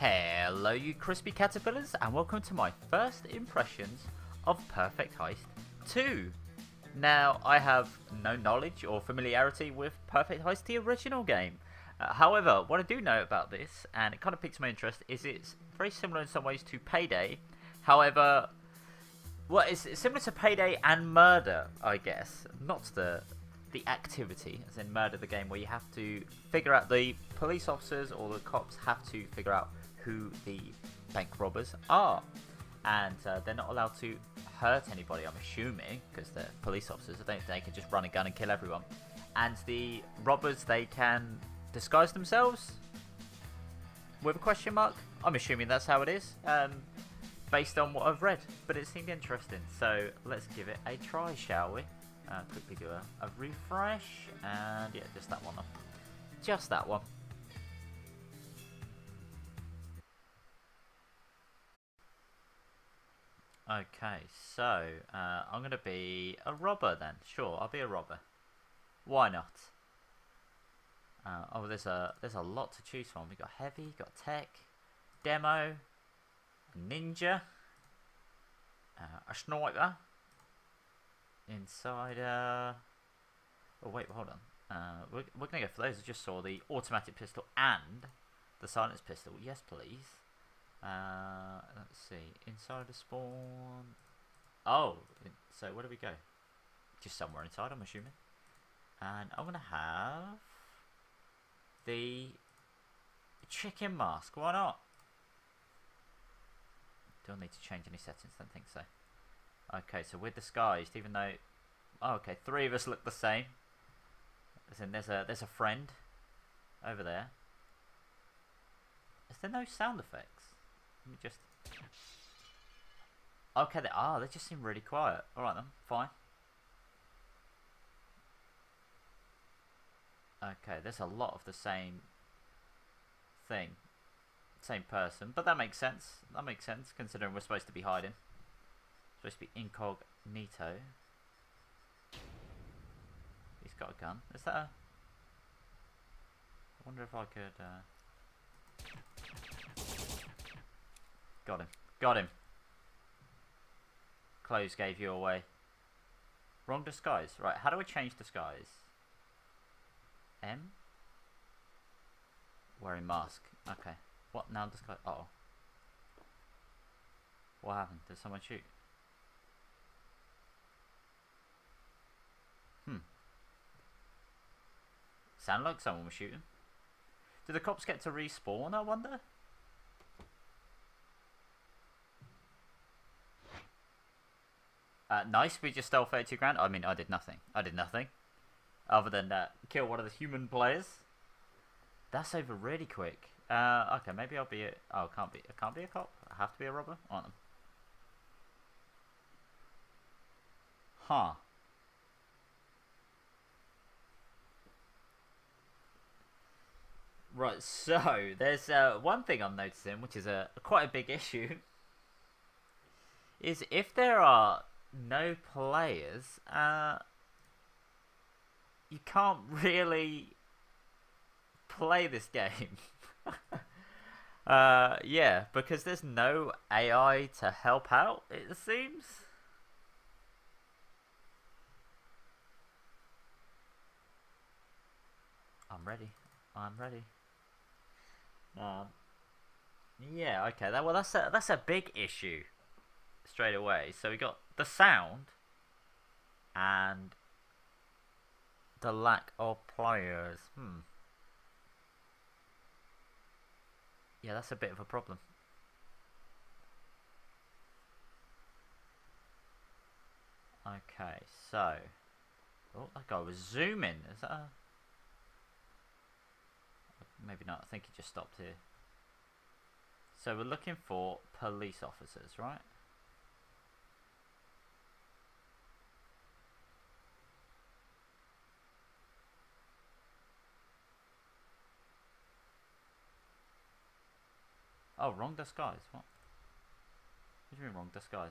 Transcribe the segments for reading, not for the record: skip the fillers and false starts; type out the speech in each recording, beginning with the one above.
Hello you crispy caterpillars, and welcome to my first impressions of Perfect Heist 2. Now, I have no knowledge or familiarity with Perfect Heist, the original game. However, what I do know about this, and it kind of piques my interest, is it's very similar in some ways to Payday. However, well, it's similar to Payday and Murder, I guess. Not the activity, as in Murder, the game, where you have to figure out, the police officers or the cops have to figure out who the bank robbers are. And they're not allowed to hurt anybody, I'm assuming, because they're police officers. I don't think they can just run a gun and kill everyone. And the robbers, they can disguise themselves with a question mark. I'm assuming that's how it is, based on what I've read. But it seemed interesting, so let's give it a try, shall we? Quickly do a refresh, and yeah, just that one up. Just that one. Okay, so I'm going to be a robber then. Sure, I'll be a robber. Why not? Oh, there's a lot to choose from. We've got heavy, we've got tech, demo, ninja, a sniper, insider. Oh wait, hold on. We're going to go for those. I just saw the automatic pistol and the silenced pistol. Yes, please. Let's see. Insider spawn. Oh, so where do we go? Just somewhere inside, I'm assuming. And I'm going to have the chicken mask. Why not? Don't need to change any settings. Don't think so. Okay, so we're disguised, even though, oh, okay, three of us look the same. As in, there's a friend over there. Is there no sound effects? Let me just. Okay, they are. They just seem really quiet. All right then, fine. Okay, there's a lot of the same thing, same person, but that makes sense. That makes sense considering we're supposed to be hiding. Supposed to be incognito. He's got a gun. Is that a... I wonder if I could... Got him. Got him. Clothes gave you away. Wrong disguise. Right, how do I change disguise? M? Wearing mask. Okay. What now disguise? Uh oh. What happened? Did someone shoot? Sound like someone was shooting. Do the cops get to respawn, I wonder? Nice, we just stole 32 grand. I mean, I did nothing. I did nothing. Other than kill one of the human players. That's over really quick. Okay, maybe I'll be a... Oh, I can't be a cop. I have to be a robber. Aren't I? Huh. Right, so there's one thing I'm noticing, which is quite a big issue, is if there are no players, you can't really play this game. Yeah, because there's no AI to help out, it seems. I'm ready. I'm ready. Yeah, okay. Well, that's a big issue straight away. So we got the sound and the lack of players. Yeah, that's a bit of a problem. Okay, so oh, that guy was zooming. Is that a... Maybe not. I think he just stopped here. So we're looking for police officers, right? Oh, wrong disguise. What? What do you mean wrong disguise?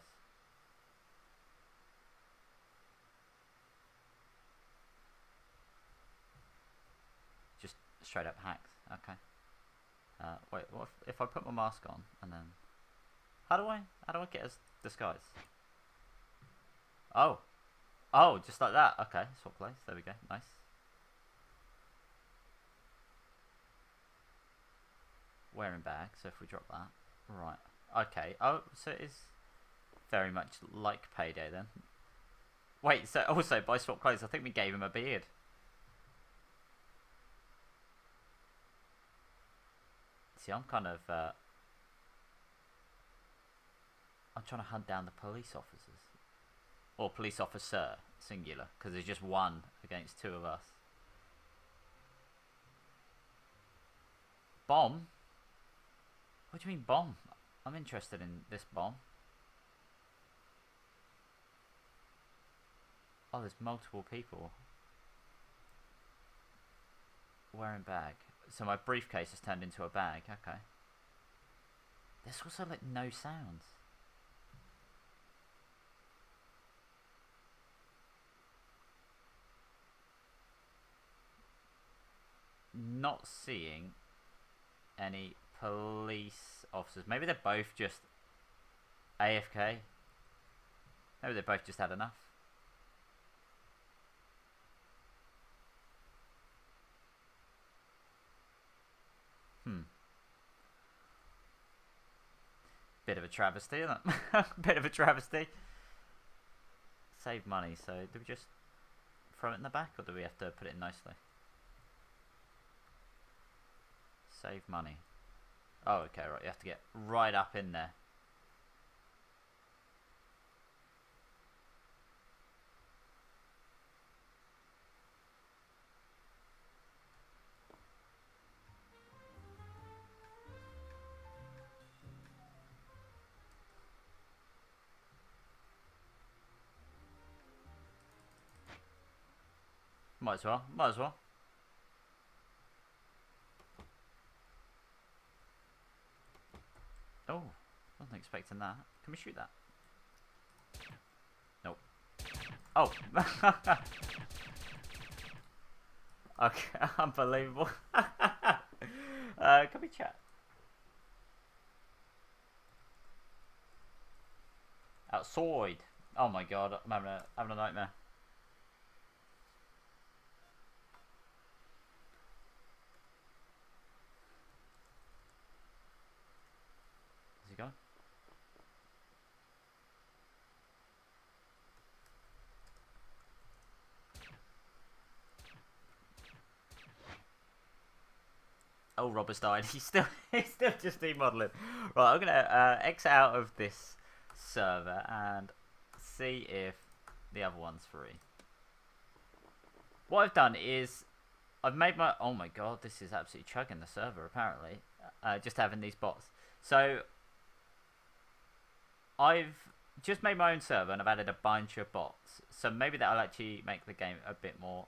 Straight up hacks. Okay. Wait, what if I put my mask on and then... How do I get his disguise? Oh. Oh, just like that. Okay, swap place. There we go. Nice. Wearing bag, so if we drop that. Right. Okay. Oh, so it is very much like Payday then. Wait, so also by swap clothes, I think we gave him a beard. See, I'm kind of... I'm trying to hunt down the police officers. Or police officer, singular. Because there's just one against two of us. Bomb? What do you mean bomb? I'm interested in this bomb. Oh, there's multiple people. Wearing bag. So my briefcase has turned into a bag. Okay. There's also like no sounds. Not seeing any police officers. Maybe they're both just AFK. Maybe they both just had enough. Bit of a travesty, isn't it? Bit of a travesty. Save money, so do we just throw it in the back or do we have to put it nicely? Save money. Oh, okay, right. You have to get right up in there. Might as well. Oh, wasn't expecting that. Can we shoot that? Nope. Oh! Okay, unbelievable. Can we chat? Outside! Oh my god, I'm having a nightmare. Oh, Robert's died. He's still just remodeling. Right, I'm gonna exit out of this server and see if the other one's free. What I've done is I've made my... Oh my god, this is absolutely chugging the server apparently. Just having these bots. So I've just made my own server and I've added a bunch of bots. So maybe that'll actually make the game a bit more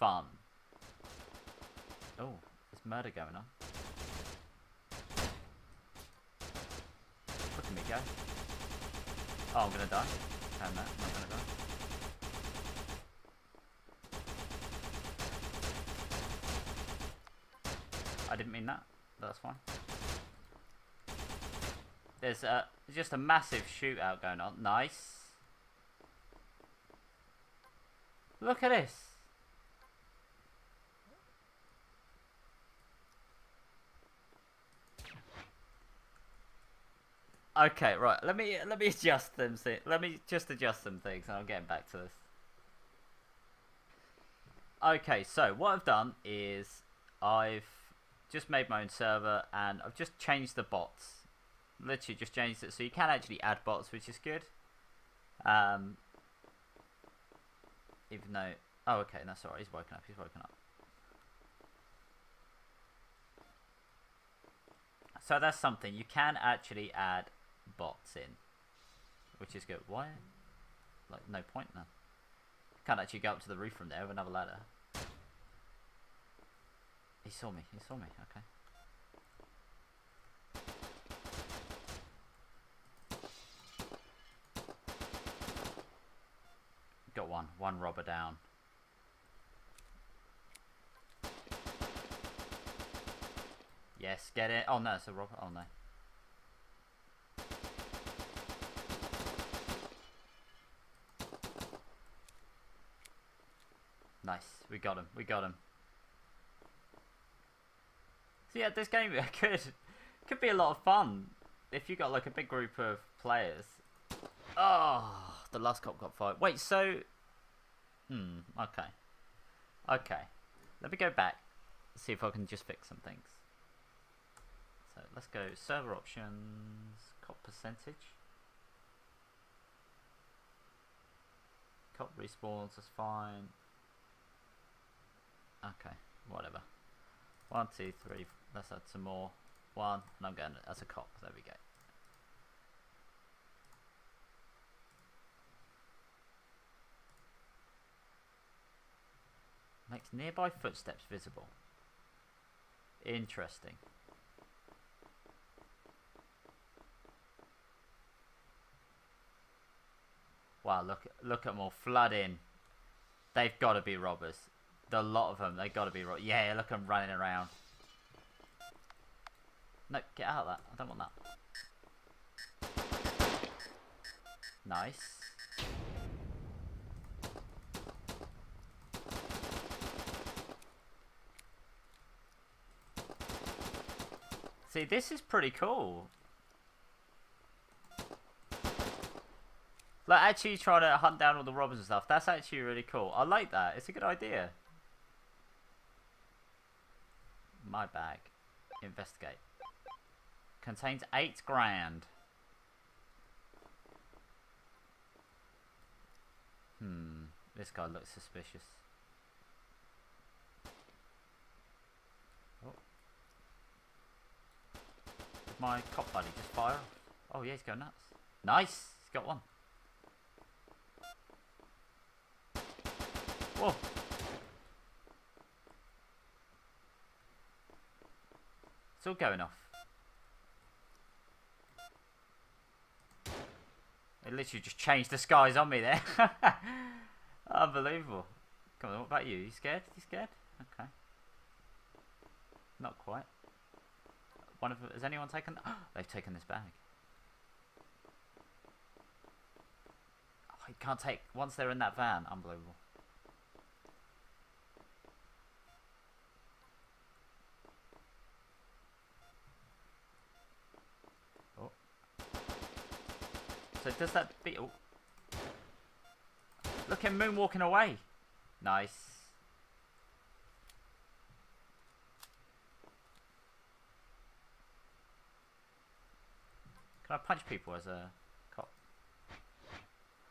fun. Oh. Murder going on. Look at me go. Oh, I'm gonna die. I'm not gonna die. I didn't mean that. That's fine. There's just a massive shootout going on. Nice. Look at this. Okay, right. Let me adjust them. See, let me just adjust some things, and I'm getting back to this. Okay, so what I've done is I've just made my own server, and I've just changed the bots. Literally, just changed it so you can actually add bots, which is good. Even though, oh, okay, that's alright. He's woken up. He's woken up. So that's something you can actually add bots in, which is good. Why? Like, no point now. Can't actually go up to the roof from there with another ladder. He saw me, okay. Got one robber down. Yes, get it. Oh no, it's a robber. Oh no. Nice, we got him. We got him. So yeah, this game could be a lot of fun if you got like a big group of players. Oh, the last cop got fired. Wait, so okay. Okay. Let me go back. See if I can just fix some things. So let's go server options, cop percentage. Cop respawns is fine. Okay, whatever. 1, 2, 3, let's add some more. 1, and I'm going to, as a cop, there we go. Makes nearby footsteps visible. Interesting. Wow, look at them all flooding. They've got to be robbers. The lot of them, they got to be robbers. Yeah, look at them running around. No, get out of that. I don't want that. Nice. See, this is pretty cool. Like, actually trying to hunt down all the robbers and stuff. That's actually really cool. I like that. It's a good idea. My bag. Investigate. Contains 8 grand. This guy looks suspicious. Oh. Did my cop buddy just fire? Oh yeah, he's going nuts. Nice! He's got one. Whoa! It's all going off. It literally just changed the skies on me there. Unbelievable. Come on, what about you? You scared? You scared? Okay. Not quite. One of them, has anyone taken? They've taken this bag. Oh, you can't take once they're in that van. Unbelievable. So does that beat? Oh. Look at him moonwalking away. Nice. Can I punch people as a cop?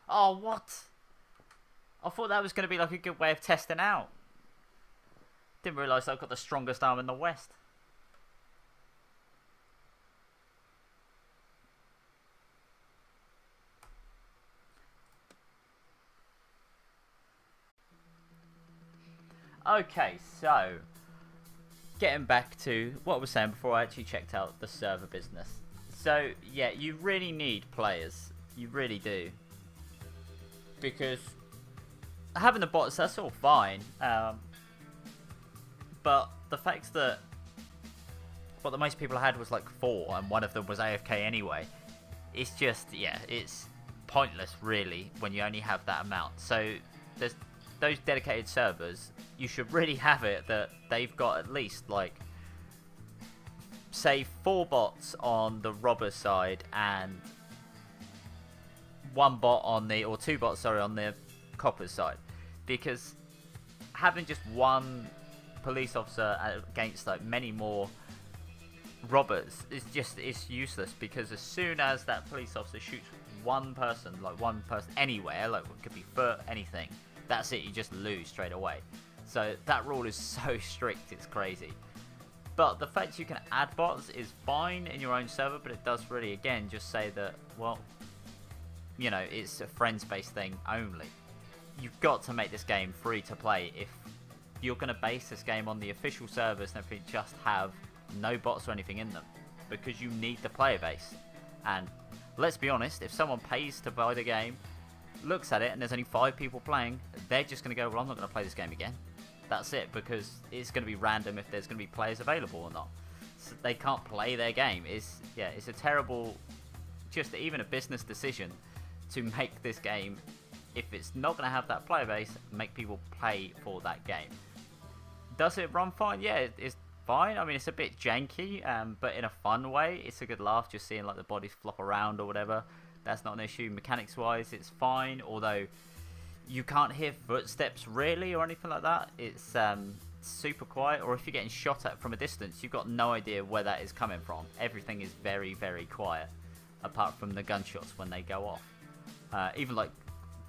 Oh, what? I thought that was going to be like a good way of testing out. Didn't realise I've got the strongest arm in the West. Okay, so getting back to what I was saying before, I actually checked out the server business. So yeah, you really need players. You really do. Because having the bots, that's all fine. But the fact that what the most people had was like 4 and one of them was AFK anyway. It's just, yeah, it's pointless really when you only have that amount. So there's those dedicated servers, you should really have it that they've got at least like say 4 bots on the robber side and 2 bots sorry on the copper side, because having just 1 police officer against like many more robbers is just, it's useless, because as soon as that police officer shoots one person anywhere, like it could be foot, anything, that's it, you just lose straight away. So that rule is so strict, it's crazy. But the fact you can add bots is fine in your own server, but it does really, again, just say that, well, you know, it's a friends-based thing only. You've got to make this game free to play. If you're going to base this game on the official servers and everything, just have no bots or anything in them, because you need the player base. And let's be honest, if someone pays to buy the game, looks at it, and there's only 5 people playing, they're just going to go, well, I'm not going to play this game again. That's it, because it's going to be random if there's going to be players available or not. they can't play their game. It's, yeah, it's a terrible, just even a business decision to make this game. If it's not going to have that player base, make people play for that game. Does it run fine? Yeah, it's fine. I mean, it's a bit janky, but in a fun way. It's a good laugh just seeing like the bodies flop around or whatever. That's not an issue. Mechanics-wise, it's fine, although you can't hear footsteps really or anything like that. It's super quiet, or if you're getting shot at from a distance, you've got no idea where that is coming from. Everything is very, very quiet, apart from the gunshots when they go off. Even like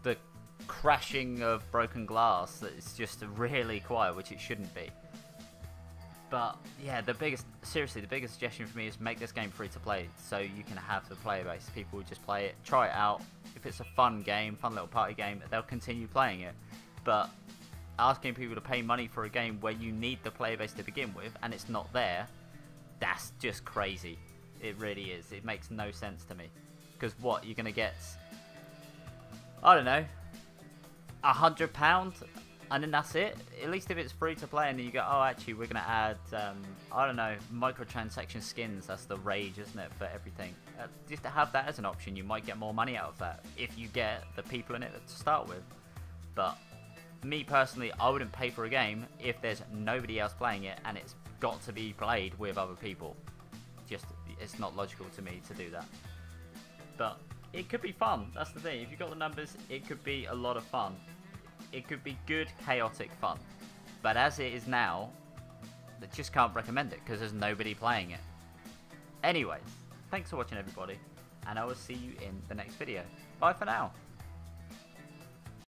the crashing of broken glass, it's just really quiet, which it shouldn't be. But yeah, the biggest, seriously, the biggest suggestion for me is make this game free to play, so you can have the player base. People will just play it, try it out. If it's a fun game, fun little party game, they'll continue playing it. But asking people to pay money for a game where you need the player base to begin with and it's not there, that's just crazy. It really is. It makes no sense to me. Because what, you're going to get, I don't know, £100? And then that's it. At least if it's free to play and then you go, oh, actually, we're going to add, I don't know, microtransaction skins. That's the rage, isn't it, for everything. Just to have that as an option, you might get more money out of that if you get the people in it to start with. But me personally, I wouldn't pay for a game if there's nobody else playing it and it's got to be played with other people. Just, it's not logical to me to do that. But it could be fun. That's the thing. If you've got the numbers, it could be a lot of fun. It could be good, chaotic fun. But as it is now, I just can't recommend it because there's nobody playing it. Anyways, thanks for watching, everybody, and I will see you in the next video. Bye for now.